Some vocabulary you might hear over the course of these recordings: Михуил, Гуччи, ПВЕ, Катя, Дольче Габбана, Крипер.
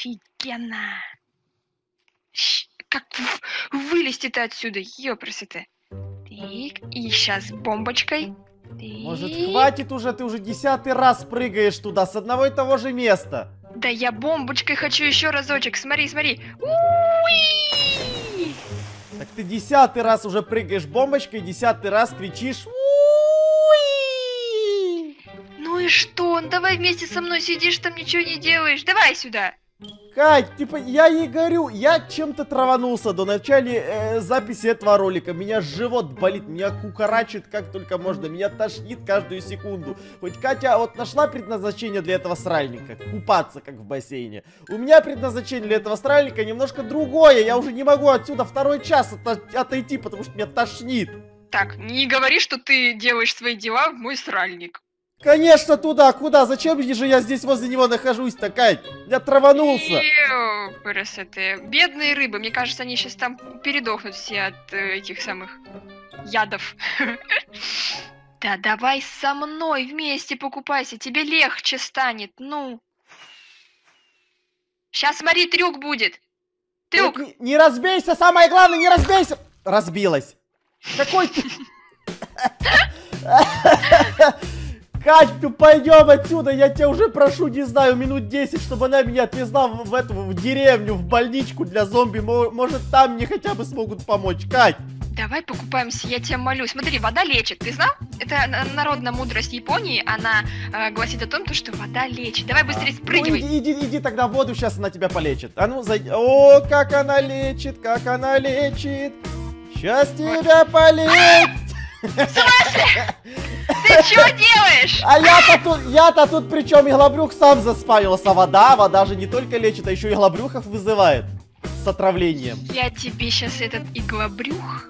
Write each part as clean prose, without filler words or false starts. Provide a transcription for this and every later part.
Офигенно! Как вылезти-то отсюда, ёпрситы. Так, и сейчас бомбочкой. Так. Может, хватит уже, ты уже 10-й раз прыгаешь туда, с одного и того же места. Да я бомбочкой хочу еще разочек, смотри, смотри. Уи! Так ты 10-й раз уже прыгаешь бомбочкой, 10-й раз кричишь. Уи! Ну и что, давай вместе со мной сидишь, там ничего не делаешь, давай сюда. Кать, типа, я ей говорю, я чем-то траванулся до начала записи этого ролика. Меня живот болит, меня кукарачит как только можно, меня тошнит каждую секунду. Хоть Катя вот нашла предназначение для этого сральника, купаться как в бассейне. У меня предназначение для этого сральника немножко другое, я уже не могу отсюда второй час отойти, потому что меня тошнит. Так, не говори, что ты делаешь свои дела в мой сральник. Конечно, туда, куда? Зачем же я здесь возле него нахожусь-то, Кать? Я траванулся. Красоты. Бедные рыбы. Мне кажется, они сейчас там передохнут все от этих самых ядов. Да давай со мной вместе покупайся. Тебе легче станет, ну. Сейчас, смотри, трюк будет. Трюк. Не разбейся, самое главное, не разбейся. Разбилась. Какой ты... Кать, ну пойдем отсюда, я тебя уже прошу, не знаю, минут 10, чтобы она меня отвезла в деревню, в больничку для зомби. Может, там мне хотя бы смогут помочь, Кать. Давай покупаемся, я тебя молю. Смотри, вода лечит, ты знал? Это народная мудрость Японии, она гласит о том, что вода лечит. Давай быстрее спрыгивай. Ну, иди тогда в воду, сейчас она тебя полечит. А ну, зайди. О, как она лечит, как она лечит. Сейчас тебя полечит. В смысле? Ты чего делаешь? А я-то тут причем иглобрюх сам заспавился. Вода же не только лечит, а еще иглобрюхов вызывает с отравлением. Я тебе сейчас этот иглобрюх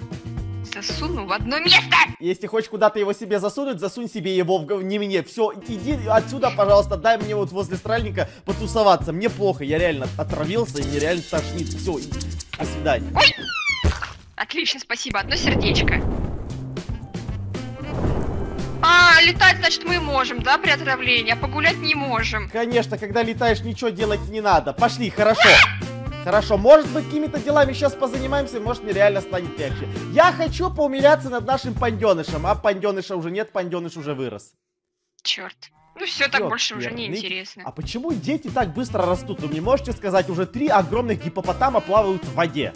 засуну в одно место. Если хочешь куда-то его себе засунуть, засунь себе его не мне. Все, иди отсюда, пожалуйста, дай мне вот возле стрельника потусоваться. Мне плохо, я реально отравился и мне реально тошнит. Все, до свидания. Ой! Отлично, спасибо, одно сердечко. А, летать, значит, мы можем, да, при отравлении, а погулять не можем. Конечно, когда летаешь, ничего делать не надо. Пошли, хорошо. Хорошо, может быть, какими-то делами сейчас позанимаемся, может, мне реально станет легче. Я хочу поумиляться над нашим панденышем, а панденыша уже нет, панденыш уже вырос. Черт. Ну все, так больше уже не интересно. А почему дети так быстро растут? Вы мне можете сказать, уже 3 огромных гипопотама плавают в воде.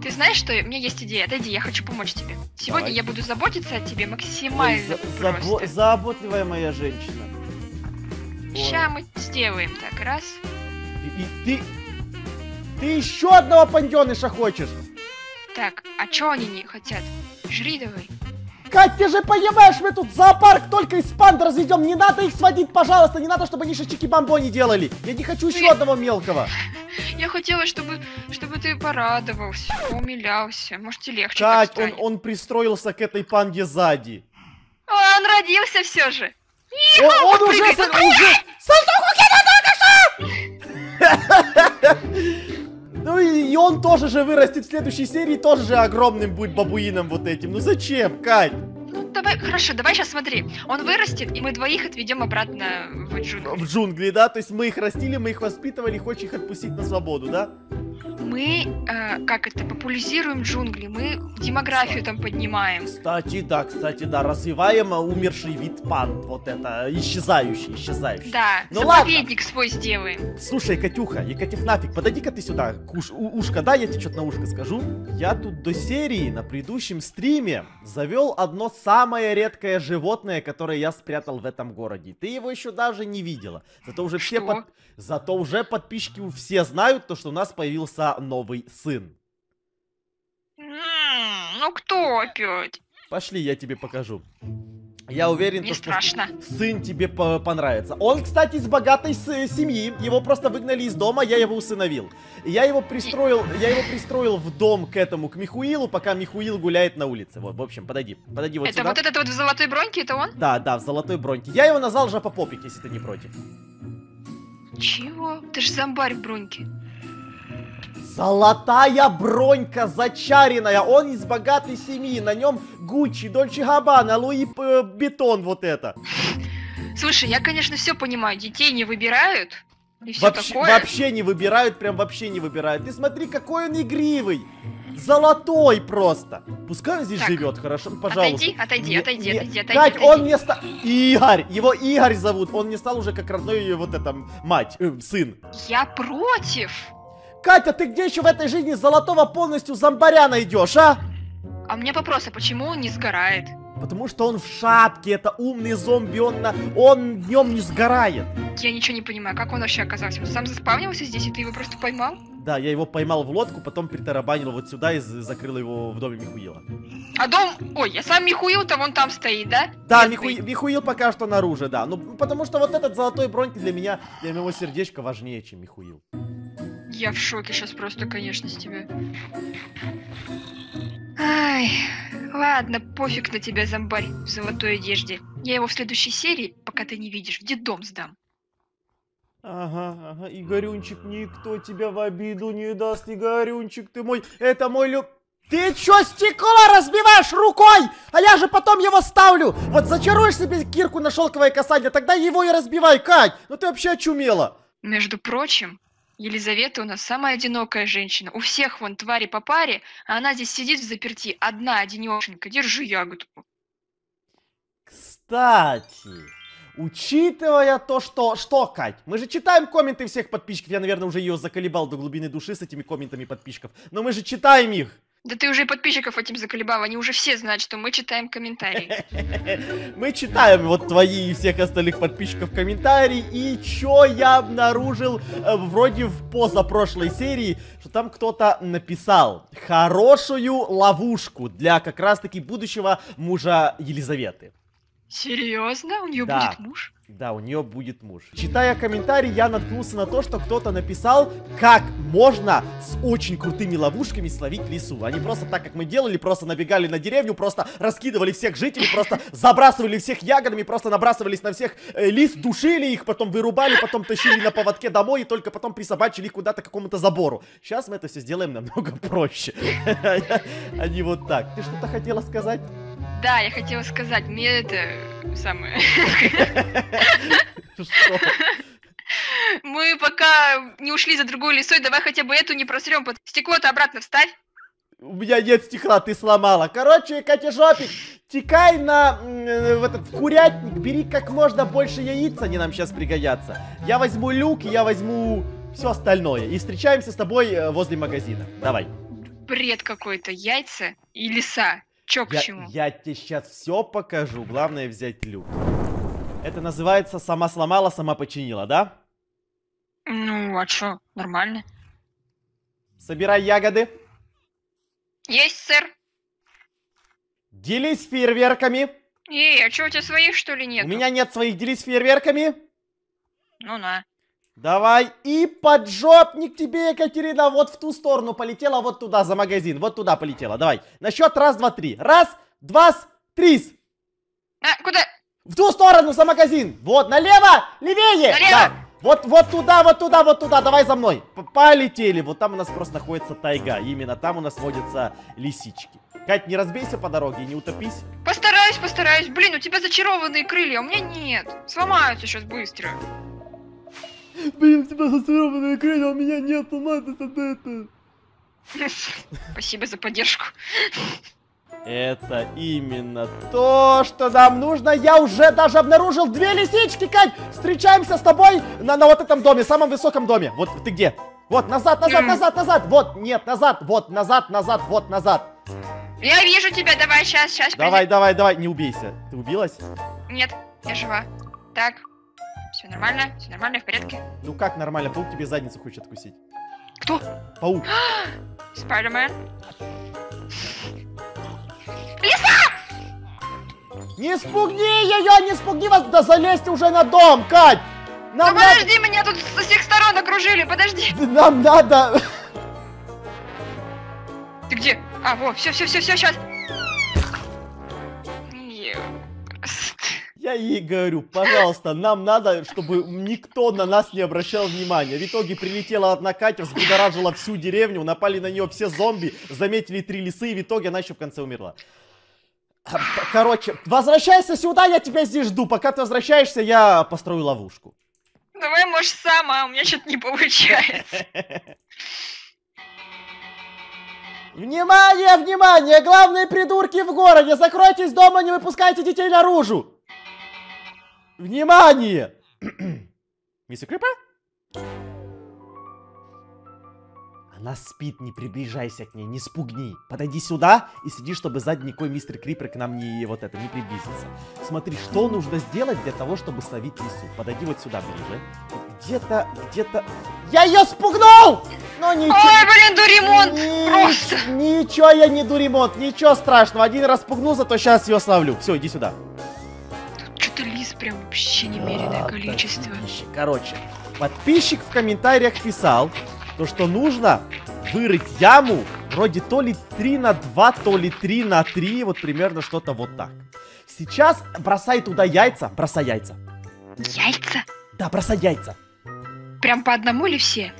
Ты знаешь, что у меня есть идея? Отойди, я хочу помочь тебе. Сегодня давай. Я буду заботиться о тебе максимально. Ой, заботливая моя женщина. Сейчас мы сделаем так, раз. Ты еще одного панденыша хочешь? Так, а чё они не хотят? Жри давай. Кать, ты же понимаешь, мы тут зоопарк только из панд разведем. Не надо их сводить, пожалуйста. Не надо, чтобы они шичики-бамбо не делали. Я не хочу еще одного мелкого. Я хотела, чтобы ты порадовался, умилялся. Может, тебе легче. Кать, он пристроился к этой панде сзади. Он родился все же. Он уже... Ну и он тоже же вырастет в следующей серии, тоже же огромным будет бабуином вот этим. Ну зачем, Кать? Ну давай, хорошо, давай сейчас смотри. Он вырастет, и мы двоих отведем обратно в джунгли. В джунгли, да? То есть мы их растили, мы их воспитывали, хочешь их отпустить на свободу, да? Мы, популяризируем джунгли, мы демографию там поднимаем. Кстати, да, развиваем умерший вид панд, вот это, исчезающий. Да, ну, заповедник ладно. Свой сделаем. Слушай, Катюха, Екатиф нафиг, подойди-ка ты сюда, ушко, да, я тебе что-то на ушко скажу. Я тут до серии на предыдущем стриме завел одно самое редкое животное, которое я спрятал в этом городе. Ты его еще даже не видела. Зато уже все подписчики все знают, то, что у нас появился новый сын. Ну кто опять? Пошли, я тебе покажу. Я уверен, что сын тебе понравится. Он, кстати, из богатой семьи. Его просто выгнали из дома, я его усыновил. Я его пристроил в дом к Михуилу, пока Михуил гуляет на улице. Вот, в общем, подойди вот сюда. Это вот этот вот в золотой броньке, это он? Да, в золотой броньке. Я его назвал Жопопопик, если ты не против. Чего? Ты же зомбарь в броньке. Золотая бронька зачаренная, он из богатой семьи, на нем Гуччи, Дольче Габбана, Луи Бетон, вот это. Слушай, я, конечно, все понимаю, детей не выбирают, Вообще не выбирают, прям вообще не выбирают. Ты смотри, какой он игривый. Золотой просто. Пускай он здесь так живет, хорошо? Пожалуйста. Отойди. Кать, он не стал... Игорь! Его Игорь зовут. Он не стал уже как родной ее вот это мать, сын. Я против. Катя, ты где еще в этой жизни золотого полностью зомбаря найдешь, а? А у меня вопрос, а почему он не сгорает? Потому что он в шапке, это умный зомби, он днем не сгорает. Я ничего не понимаю, как он вообще оказался? Он сам заспавнился здесь, и ты его просто поймал? Да, я его поймал в лодку, потом притарабанил вот сюда и закрыл его в доме Михуила. А дом... Ой, я сам Михуил-то вон там стоит, да? Да, Михуил пока что наружу, да. Ну, потому что вот этот золотой бронки для меня, для моего сердечка важнее, чем Михуил. Я в шоке сейчас просто, конечно, с тебя. Ай, ладно, пофиг на тебя, зомбарь в золотой одежде. Я его в следующей серии, пока ты не видишь, в детдом сдам. Ага, Игорюнчик, никто тебя в обиду не даст, Игорюнчик, ты мой, это мой люб... Ты чё, стекло разбиваешь рукой? А я же потом его ставлю! Вот зачаруешь себе кирку на шелковое касание, тогда его и разбивай, Кать! Ну ты вообще очумела! Между прочим... Елизавета у нас самая одинокая женщина. У всех вон твари по паре, а она здесь сидит в заперти. Одна одинешенька. Держи ягодку. Кстати, учитывая то, что... Что, Кать? Мы же читаем комменты всех подписчиков. Я, наверное, уже ее заколебал до глубины души с этими комментами подписчиков. Но мы же читаем их. Да ты уже и подписчиков этим заколебал, они уже все знают, что мы читаем комментарии. Мы читаем вот твои и всех остальных подписчиков комментарии, и чё я обнаружил вроде в позапрошлой серии, что там кто-то написал хорошую ловушку для как раз-таки будущего мужа Елизаветы. Серьезно? У нее будет муж? Да, у нее будет муж. Читая комментарий, я наткнулся на то, что кто-то написал, как можно с очень крутыми ловушками словить лису. Они просто так, как мы делали, просто набегали на деревню, просто раскидывали всех жителей, просто забрасывали всех ягодами, просто набрасывались на всех лис, душили их, потом вырубали, потом тащили на поводке домой и только потом присобачили их куда-то к какому-то забору. Сейчас мы это все сделаем намного проще. Они вот так. Ты что-то хотела сказать? Да, я хотела сказать, мне это самое... Мы пока не ушли за другой лисой, давай хотя бы эту не просрем. Стекло-то обратно вставь. У меня нет стекла, ты сломала. Короче, Катя Жопик, текай на в курятник, бери как можно больше яиц, они нам сейчас пригодятся. Я возьму люк, я возьму все остальное. И встречаемся с тобой возле магазина. Давай. Бред какой-то, яйца и лиса. Чё, почему? Я тебе сейчас все покажу. Главное взять люк. Это называется сама сломала, сама починила, да? Ну, а чё? Нормально. Собирай ягоды. Есть, сэр. Делись фейерверками. Эй, а чё, у тебя своих, что ли, нет? У меня нет своих. Делись фейерверками. Ну на. Давай, и поджопник тебе, Екатерина, вот в ту сторону полетела, вот туда, за магазин, вот туда полетела, давай. На счет раз, два, три. Раз, два, три. А, куда? В ту сторону, за магазин. Вот, налево, левее. Налево. Да. Вот, вот туда, вот туда, вот туда, давай за мной. Полетели, вот там у нас просто находится тайга, именно там у нас водятся лисички. Кать, не разбейся по дороге, не утопись. Постараюсь, постараюсь, блин, у тебя зачарованные крылья, у меня нет. Сломаются сейчас быстро. Блин, у тебя зацарапанные крылья, у меня нет, надо это. Спасибо за поддержку. Это именно то, что нам нужно. Я уже даже обнаружил две лисички, Кать. Встречаемся с тобой на вот этом доме, самом высоком доме. Вот ты где? Вот, назад, назад, назад, назад. Вот, нет, назад, вот, назад, назад, вот, назад. Я вижу тебя, давай, сейчас, сейчас. Давай, давай, давай, не убейся. Ты убилась? Нет, я жива. Так. Все нормально, в порядке. Ну как нормально? Паук тебе задницу хочет откусить. Кто? Паук. Спайдермен. Лиса! Не спугни ее, не спугни вас, да залезьте уже на дом, Кать! Нам да надо... подожди, меня тут со всех сторон окружили, подожди. Нам надо... Ты где? А, вот, все, сейчас. Я ей говорю, пожалуйста, нам надо, чтобы никто на нас не обращал внимания. В итоге прилетела одна Катя, взбудоражила всю деревню, напали на нее все зомби, заметили три лисы, и в итоге она еще в конце умерла. Короче, возвращайся сюда, я тебя здесь жду. Пока ты возвращаешься, я построю ловушку. Давай, может, сама, у меня что-то не получается. Внимание, внимание! Главные придурки в городе! Закройтесь дома, не выпускайте детей наружу! Внимание! Мисс Крипа? Она спит, не приближайся к ней, не спугни. Подойди сюда и сиди, чтобы задникой мистер Крипер к нам не вот это, не приблизился. Смотри, что нужно сделать для того, чтобы словить лису. Подойди вот сюда ближе. Где-то... Я ее спугнул! Ну ничего. Ой, блин, дуремонт! Просто! Ничего я не дуремонт, ничего страшного. Один раз спугнул, зато сейчас ее словлю. Все, иди сюда. Тут что-то лис прям вообще немереное количество. Короче, подписчик в комментариях писал... То, что нужно вырыть яму, вроде то ли 3 на 2, то ли 3 на 3, вот примерно что-то вот так. Сейчас бросай туда яйца, бросай яйца. Яйца? Да, бросай яйца. Прям по одному или все?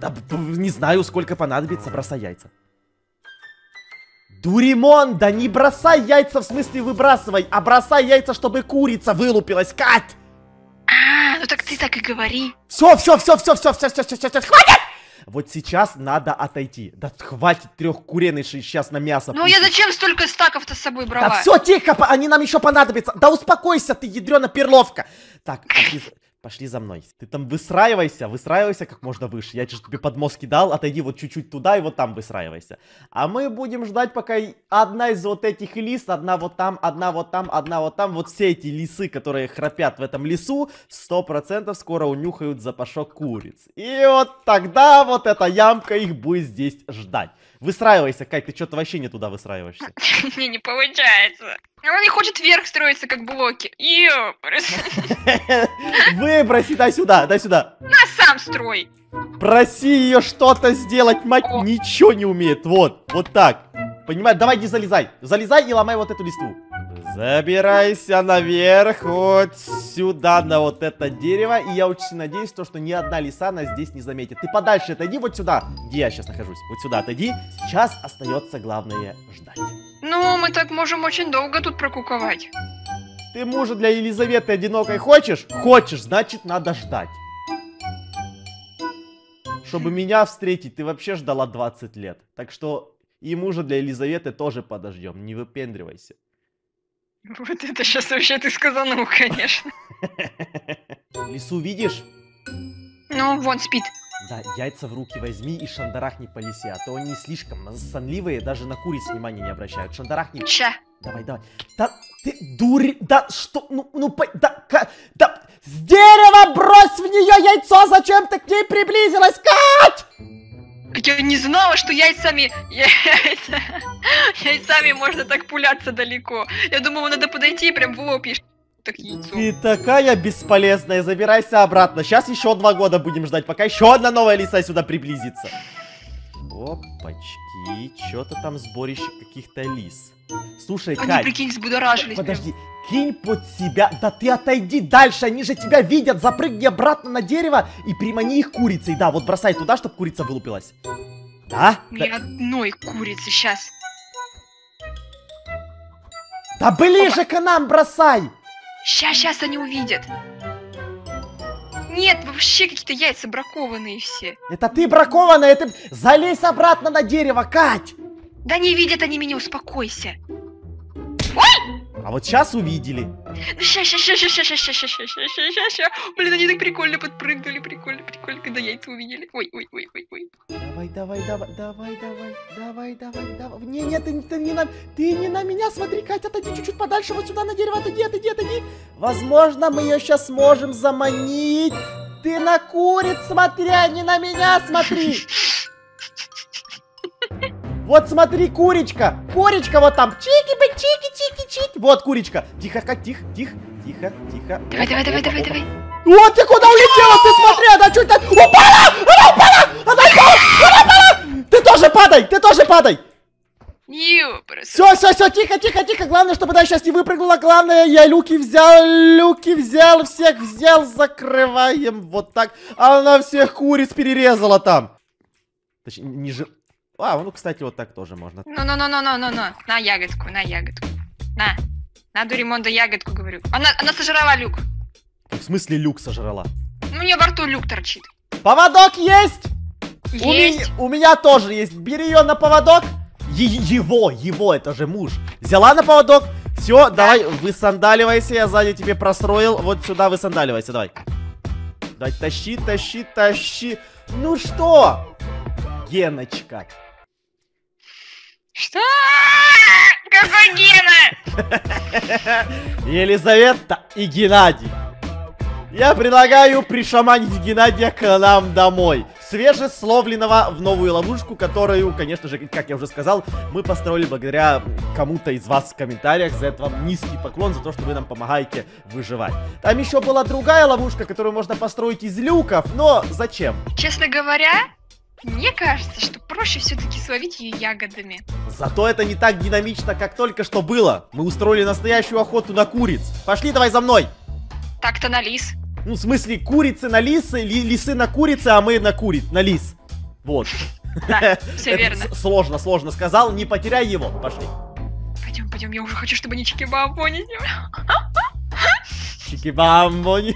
Да, не знаю, сколько понадобится, бросай яйца. Дуримон, да не бросай яйца в смысле выбрасывай, а бросай яйца, чтобы курица вылупилась, Кать! А, ну так ты так и говори. Все, хватит! Вот сейчас надо отойти. Да хватит трехкуренышей сейчас на мясо. Ну я зачем столько стаков-то с собой брала? Да все, тихо, они нам еще понадобятся. Да успокойся ты, ядрена перловка. Так, пошли за мной. Ты там выстраивайся как можно выше. Я же тебе подмостки дал, отойди вот чуть-чуть туда и вот там выстраивайся. А мы будем ждать, пока одна из вот этих лис, одна вот там, вот все эти лисы, которые храпят в этом лесу, 100% скоро унюхают запашок куриц. И вот тогда вот эта ямка их будет здесь ждать. Выстраивайся, Кать, ты что-то вообще не туда выстраиваешься. Мне не получается. Она не хочет вверх строиться, как блоки. Выброси, дай сюда. На сам строй. Проси ее что-то сделать, мать, ничего не умеет. Вот так. Понимаешь, давай не залезай. Залезай и ломай вот эту листву. Забирайся наверх, вот сюда, на вот это дерево. И я очень надеюсь, что ни одна лиса нас здесь не заметит. Ты подальше отойди вот сюда, где я сейчас нахожусь. Вот сюда отойди. Сейчас остается главное ждать. Ну, мы так можем очень долго тут прокуковать. Ты мужа для Елизаветы одинокой хочешь? Хочешь, значит, надо ждать. Чтобы меня встретить, ты вообще ждала 20 лет. Так что и мужа для Елизаветы тоже подождем, не выпендривайся. Вот это сейчас вообще ты сказал, ну, конечно. Лису видишь? Ну, вон спит. Да, яйца в руки возьми и шандарахни по лисе, а то они слишком сонливые, даже на куриц внимания не обращают. Шандарахни... Ща. Давай. Да ты дури... Да что... С дерева брось в нее яйцо! Зачем ты к ней приблизилась, Кать? Я не знала, что яйцами можно так пуляться далеко. Я думала, надо подойти и прям в лоб ешь. Так яйцо. Ты такая бесполезная, забирайся обратно. Сейчас еще 2 года будем ждать, пока еще одна новая лиса сюда приблизится. Опачки, что-то там сборище каких-то лис. Слушай, они, Кать, прикинь, взбудоражились. Подожди, кинь под себя. Да ты отойди дальше, они же тебя видят. Запрыгни обратно на дерево и примани их курицей. Да, вот бросай туда, чтобы курица вылупилась. Да? Ни одной курицы сейчас. Да ближе к нам бросай! Сейчас они увидят. Нет, вообще какие-то яйца бракованные все. Это ты бракованная, это... Залезь обратно на дерево, Кать! Да не видят они меня, успокойся. Ой! А вот сейчас увидели. Ща. Блин, они так прикольно подпрыгнули, прикольно, когда яйца увидели. Ой. Давай. Нет, ты не на меня смотри, Катя, отойди чуть-чуть подальше, вот сюда на дерево, отойди. Возможно, мы ее сейчас сможем заманить. Ты на куриц смотри, а не на меня смотри. Вот смотри, курочка! Курочка вот там! Чики-бы-чики-чики-чики! Вот курочка! Тихо. Давай. Вот ты куда улетела? Ты смотри, она чуть так... Упала! Она упала! Ты тоже падай! Все, тихо. Главное, чтобы она сейчас не выпрыгнула. Главное, я люки взял, всех взял. Закрываем вот так. Она всех куриц перерезала там. Точнее, не же... А, ну, кстати, вот так тоже можно. Ну. На ягодку. На дуримонда ягодку, говорю. Она сожрала люк. В смысле, люк сожрала? У меня во рту люк торчит. Поводок есть? Есть. У меня тоже есть. Бери ее на поводок. Его, это же муж. Взяла на поводок. Все, да. Давай, высандаливайся. Я сзади тебе простроил. Вот сюда высандаливайся, давай. Давай, тащи, тащи, тащи. Ну что, Геночка? Что? Какой Гена? Елизавета и Геннадий. Я предлагаю пришаманить Геннадия к нам домой. Свежесловленного в новую ловушку, которую, конечно же, как я уже сказал, мы построили благодаря кому-то из вас в комментариях. За это вам низкий поклон, за то, что вы нам помогаете выживать. Там еще была другая ловушка, которую можно построить из люков, но зачем? Честно говоря, мне кажется, что проще все-таки словить ее ягодами. Зато это не так динамично, как только что было. Мы устроили настоящую охоту на куриц. Пошли, давай за мной. Так-то на лис. Ну, в смысле, курицы на лисы, лисы на курицы, а мы на лис. Вот. Да, все верно. Сложно, сложно сказал, не потеряй его. Пошли. Пойдем, пойдем, я уже хочу, чтобы они чики-бамбони. Чики-бамбони.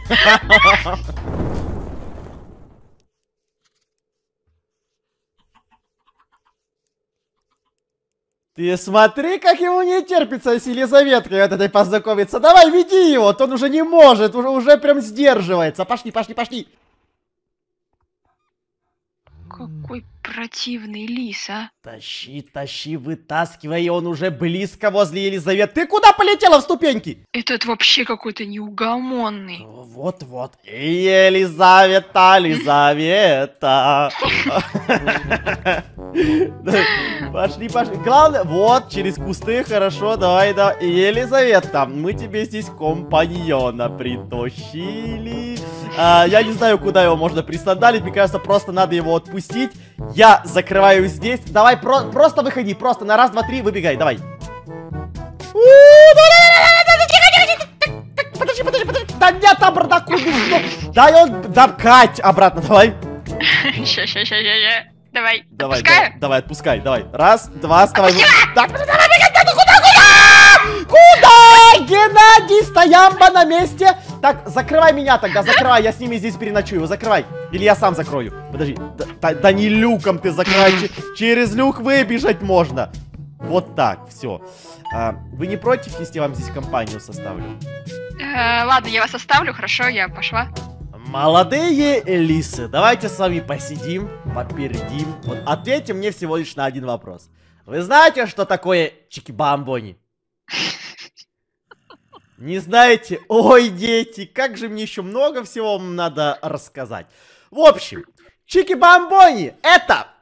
Ты смотри, как ему не терпится с Елизаветкой вот этой познакомиться. Давай, веди его, он уже не может, уже прям сдерживается. Пошли, пошли, пошли. Какой противный лис, а. Тащи, тащи, вытаскивай, он уже близко возле Елизаветы. Ты куда полетела в ступеньки? Этот вообще какой-то неугомонный. Вот-вот. Елизавета, Елизавета. Пошли, пошли. Главное, вот, через кусты, хорошо, давай, давай. Елизавета, мы тебе здесь компаньона притащили. Я не знаю, куда его можно присандалить, мне кажется, просто надо его отпустить. Я закрываю здесь. Давай, просто выходи, просто на раз, два, три, выбегай, давай. Подожди, подожди, подожди. Да нет, там бардак. Дай он, да, Кать, обратно, давай. Ща. Давай, давай, отпускаю? Давай, отпускай, давай. Раз, два, вставай. Куда, куда? Геннадий, стоямба на месте. Так, закрывай меня тогда, закрывай, я с ними здесь переночую, закрывай. Или я сам закрою. Подожди, да не люком ты закрывай, через люк выбежать можно. Вот так, все. Вы не против, если я вам здесь компанию составлю? Ладно, я вас оставлю, хорошо, я пошла. Молодые лисы, давайте с вами посидим, попердим. Вот ответьте мне всего лишь на один вопрос. Вы знаете, что такое чики-бамбони? Не знаете? Ой, дети, как же мне еще много всего надо рассказать. В общем, чики-бамбони — это